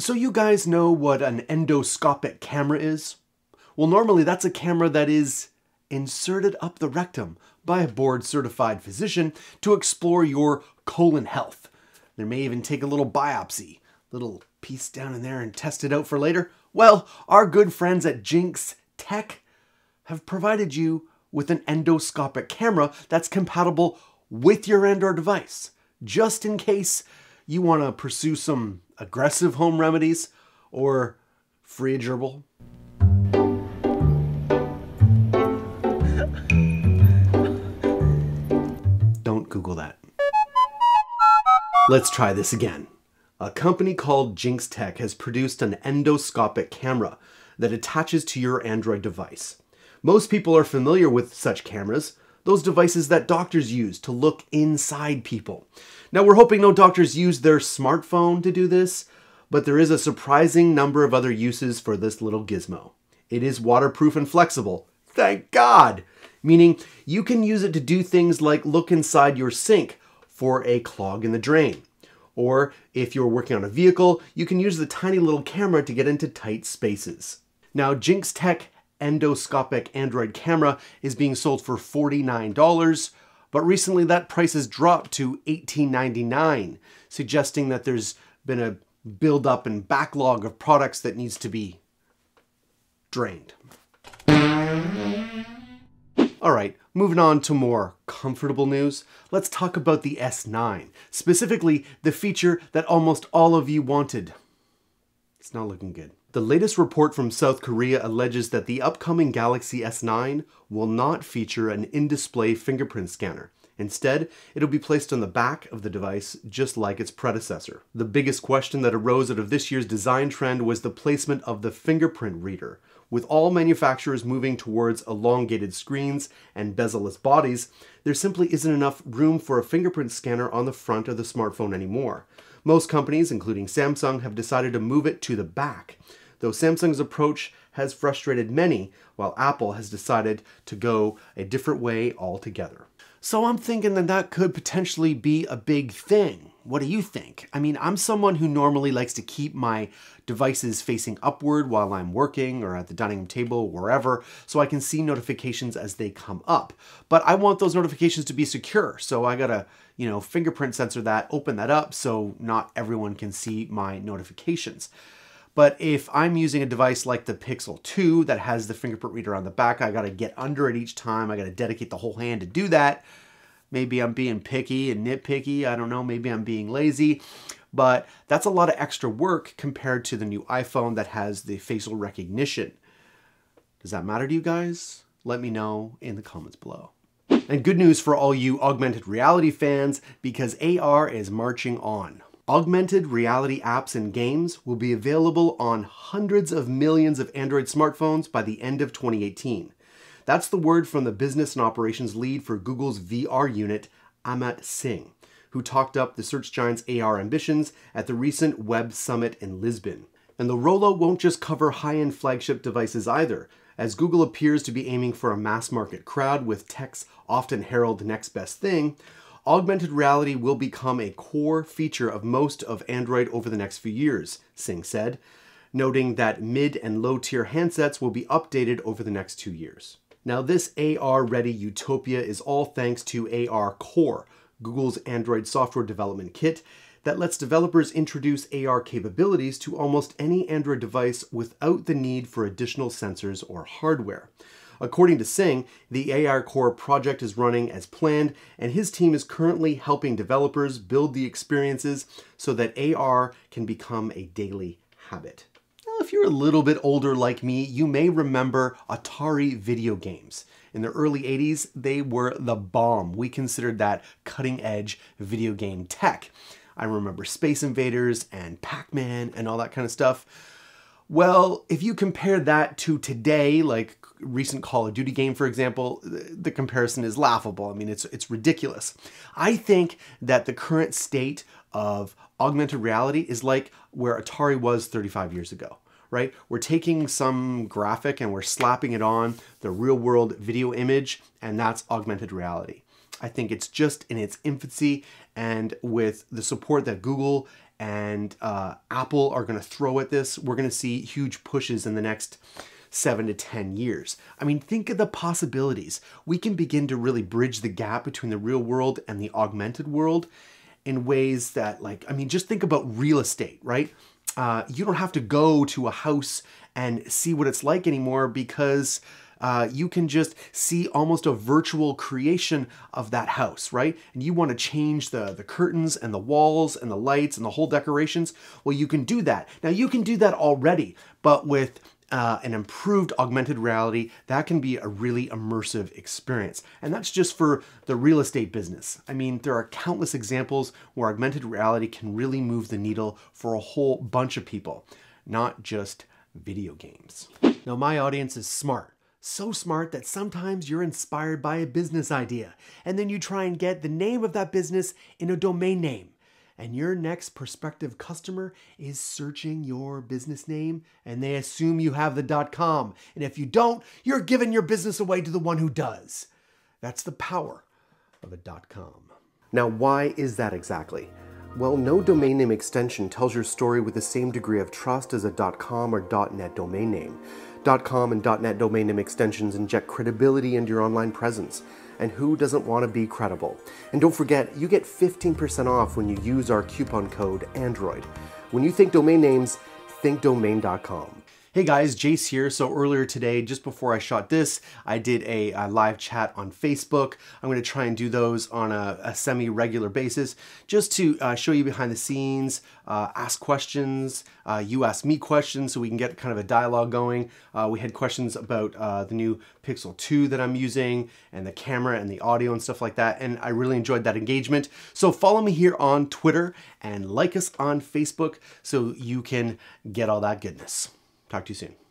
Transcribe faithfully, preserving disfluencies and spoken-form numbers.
So you guys know what an endoscopic camera is? Well, normally that's a camera that is inserted up the rectum by a board-certified physician to explore your colon health. They may even take a little biopsy, little piece down in there and test it out for later. Well, our good friends at Jinx Tech have provided you with an endoscopic camera that's compatible with your Android device, just in case you want to pursue some aggressive home remedies or free a gerbil. Don't Google that. Let's try this again. A company called Jinx Tech has produced an endoscopic camera that attaches to your Android device. Most people are familiar with such cameras, those devices that doctors use to look inside people. Now, we're hoping no doctors use their smartphone to do this, but there is a surprising number of other uses for this little gizmo. It is waterproof and flexible, thank God! Meaning, you can use it to do things like look inside your sink for a clog in the drain. Or, if you're working on a vehicle, you can use the tiny little camera to get into tight spaces. Now, Jinx Tech endoscopic Android camera is being sold for forty-nine dollars, but recently that price has dropped to eighteen ninety-nine, suggesting that there's been a buildup and backlog of products that needs to be drained. All right, moving on to more comfortable news, let's talk about the S nine, specifically the feature that almost all of you wanted. It's not looking good. The latest report from South Korea alleges that the upcoming Galaxy S nine will not feature an in-display fingerprint scanner. Instead, it'll be placed on the back of the device just like its predecessor. The biggest question that arose out of this year's design trend was the placement of the fingerprint reader. With all manufacturers moving towards elongated screens and bezel-less bodies, there simply isn't enough room for a fingerprint scanner on the front of the smartphone anymore. Most companies, including Samsung, have decided to move it to the back, though Samsung's approach has frustrated many, while Apple has decided to go a different way altogether. So I'm thinking that that could potentially be a big thing. What do you think? I mean, I'm someone who normally likes to keep my devices facing upward while I'm working or at the dining room table, wherever, so I can see notifications as they come up. But I want those notifications to be secure, so I gotta, you know, fingerprint sensor that, open that up so not everyone can see my notifications. But if I'm using a device like the Pixel two that has the fingerprint reader on the back, I gotta get under it each time, I gotta dedicate the whole hand to do that. Maybe I'm being picky and nitpicky, I don't know, maybe I'm being lazy, but that's a lot of extra work compared to the new iPhone that has the facial recognition. Does that matter to you guys? Let me know in the comments below. And good news for all you augmented reality fans, because A R is marching on. Augmented reality apps and games will be available on hundreds of millions of Android smartphones by the end of twenty eighteen. That's the word from the business and operations lead for Google's V R unit, Amit Singh, who talked up the search giant's A R ambitions at the recent Web Summit in Lisbon. And the rollout won't just cover high-end flagship devices either, as Google appears to be aiming for a mass-market crowd with tech's often heralded next best thing. Augmented reality will become a core feature of most of Android over the next few years, Singh said, noting that mid and low-tier handsets will be updated over the next two years. Now, this A R-ready utopia is all thanks to ARCore, Google's Android software development kit that lets developers introduce A R capabilities to almost any Android device without the need for additional sensors or hardware. According to Singh, the ARCore project is running as planned, and his team is currently helping developers build the experiences so that A R can become a daily habit. Now, if you're a little bit older like me, you may remember Atari video games. In the early eighties, they were the bomb. We considered that cutting-edge video game tech. I remember Space Invaders and Pac-Man and all that kind of stuff. Well, if you compare that to today, like recent Call of Duty game, for example, the comparison is laughable. I mean, it's, it's ridiculous. I think that the current state of augmented reality is like where Atari was thirty-five years ago, right? We're taking some graphic and we're slapping it on the real-world video image, and that's augmented reality. I think it's just in its infancy, and with the support that Google and uh, Apple are going to throw at this, we're going to see huge pushes in the next seven to ten years. I mean, think of the possibilities. We can begin to really bridge the gap between the real world and the augmented world in ways that, like, I mean, just think about real estate, right? Uh, you don't have to go to a house and see what it's like anymore, because uh, you can just see almost a virtual creation of that house, right? And you want to change the, the curtains and the walls and the lights and the whole decorations. Well, you can do that. Now, you can do that already, but with Uh, an improved augmented reality, that can be a really immersive experience. And that's just for the real estate business. I mean, there are countless examples where augmented reality can really move the needle for a whole bunch of people, not just video games. Now, my audience is smart. So smart that sometimes you're inspired by a business idea, and then you try and get the name of that business in a domain name. And your next prospective customer is searching your business name, and they assume you have the .com. And if you don't, you're giving your business away to the one who does. That's the power of a .com. Now, why is that exactly? Well, no domain name extension tells your story with the same degree of trust as a .com or .net domain name. .com and .net domain name extensions inject credibility into your online presence. And who doesn't want to be credible? And don't forget, you get fifteen percent off when you use our coupon code Android. When you think domain names, think domain dot com. Hey guys, Jace here. So earlier today, just before I shot this, I did a, a live chat on Facebook. I'm going to try and do those on a, a semi-regular basis, just to uh, show you behind the scenes, uh, ask questions, uh, you ask me questions, so we can get kind of a dialogue going. Uh, we had questions about uh, the new Pixel two that I'm using, and the camera and the audio and stuff like that, and I really enjoyed that engagement. So follow me here on Twitter and like us on Facebook so you can get all that goodness. Talk to you soon.